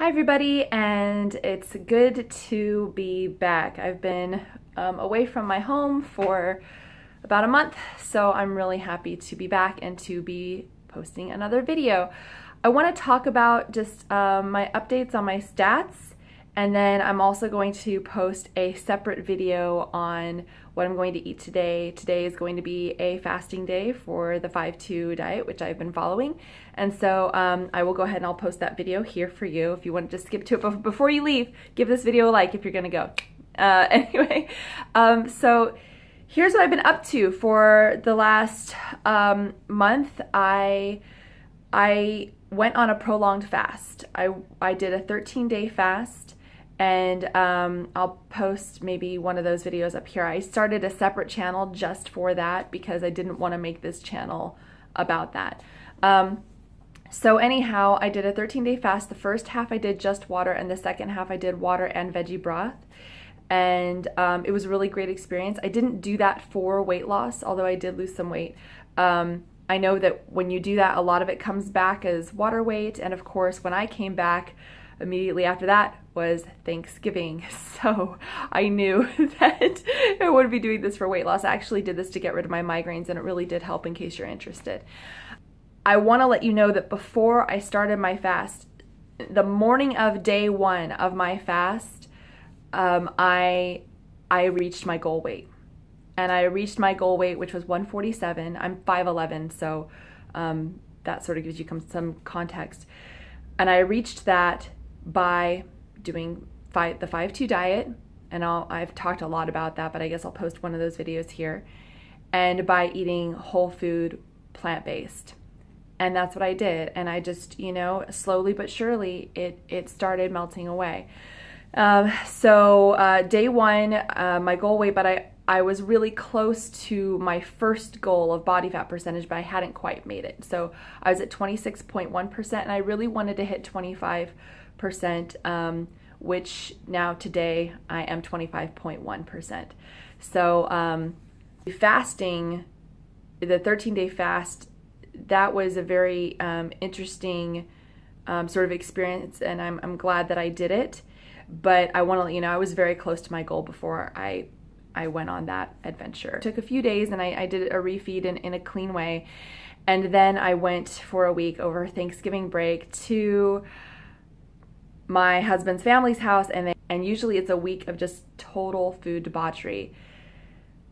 Hi everybody, and it's good to be back. I've been away from my home for about a month, so I'm really happy to be back and to be posting another video. I want to talk about just my updates on my stats, and then I'm also going to post a separate video on what I'm going to eat today. Today is going to be a fasting day for the 5:2 diet, which I've been following. And so I will go ahead and I'll post that video here for you. If you want to just skip to it before you leave, give this video a like if you're gonna go. So here's what I've been up to for the last month. I went on a prolonged fast. I did a 13-day fast. And I'll post maybe one of those videos up here. I started a separate channel just for that because I didn't want to make this channel about that. So anyhow, I did a 13-day fast. The first half I did just water, and the second half I did water and veggie broth. And it was a really great experience. I didn't do that for weight loss, although I did lose some weight. I know that when you do that, a lot of it comes back as water weight. And of course, when I came back, immediately after that was Thanksgiving, so I knew that I wouldn't be doing this for weight loss. I actually did this to get rid of my migraines, and it really did help, in case you're interested. I want to let you know that before I started my fast, the morning of day one of my fast, I reached my goal weight. And I reached my goal weight, which was 147. I'm 5'11", so that sort of gives you some context. And I reached that by doing the 5:2 diet, and I've talked a lot about that, but I guess I'll post one of those videos here, and by eating whole food, plant-based. And that's what I did, and I just, you know, slowly but surely it started melting away. So day one, my goal weight, but I was really close to my first goal of body fat percentage, but I hadn't quite made it. So I was at 26.1%, and I really wanted to hit 25%, which now today I am 25.1%. So fasting, the 13-day fast, that was a very interesting sort of experience, and I'm glad that I did it. But I want to let you know I was very close to my goal before I went on that adventure. It took a few days, and I did a refeed in a clean way, and then I went for a week over Thanksgiving break to my husband's family's house, and usually it's a week of just total food debauchery.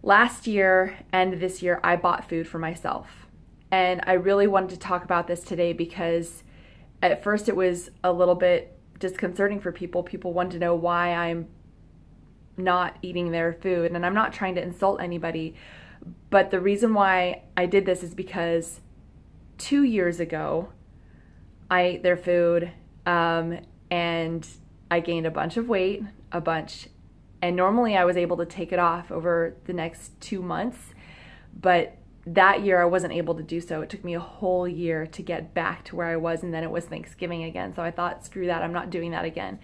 Last year and this year, I bought food for myself, and I really wanted to talk about this today because at first it was a little bit disconcerting for people. People wanted to know why I'm not eating their food, and I'm not trying to insult anybody, but the reason why I did this is because 2 years ago, I ate their food, and I gained a bunch of weight, and normally I was able to take it off over the next 2 months, but that year I wasn't able to do so. It took me a whole year to get back to where I was, and then it was Thanksgiving again, so I thought, screw that, I'm not doing that again.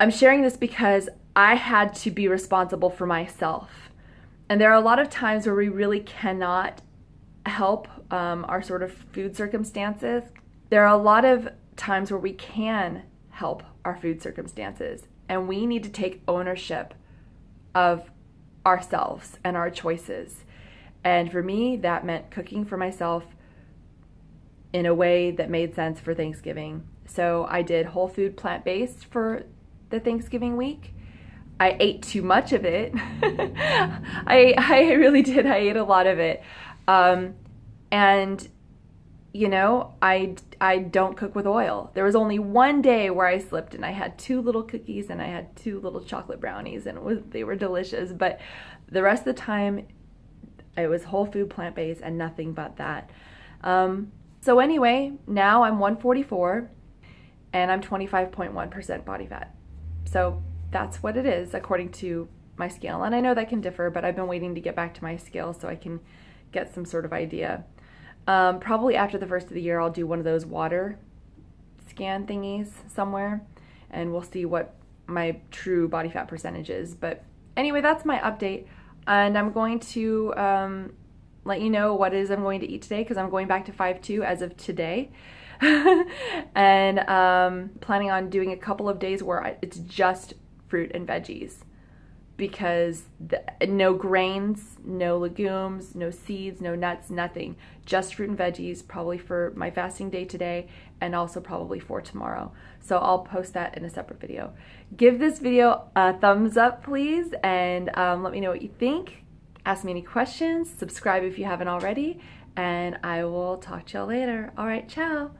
I'm sharing this because I had to be responsible for myself, and there are a lot of times where we really cannot help our sort of food circumstances. There are a lot of times where we can help our food circumstances, and we need to take ownership of ourselves and our choices. And for me, that meant cooking for myself in a way that made sense for Thanksgiving. So I did whole food plant-based for the Thanksgiving week. I ate too much of it. I really did. I ate a lot of it. And you know, I don't cook with oil. There was only one day where I slipped, and I had 2 little cookies, and I had 2 little chocolate brownies, and they were delicious. But the rest of the time, it was whole food, plant-based, and nothing but that. So anyway, now I'm 144, and I'm 25.1% body fat. So that's what it is according to my scale. And I know that can differ, but I've been waiting to get back to my scale so I can get some sort of idea. Probably after the first of the year, I'll do one of those water scan thingies somewhere, and we'll see what my true body fat percentage is. But anyway, that's my update, and I'm going to let you know what it is I'm going to eat today, because I'm going back to 5:2 as of today. and planning on doing a couple of days where it's just fruit and veggies, because no grains, no legumes, no seeds, no nuts, nothing. Just fruit and veggies, probably for my fasting day today and also probably for tomorrow. So I'll post that in a separate video. Give this video a thumbs up, please, and let me know what you think. Ask me any questions, subscribe if you haven't already, and I will talk to y'all later. All right, ciao.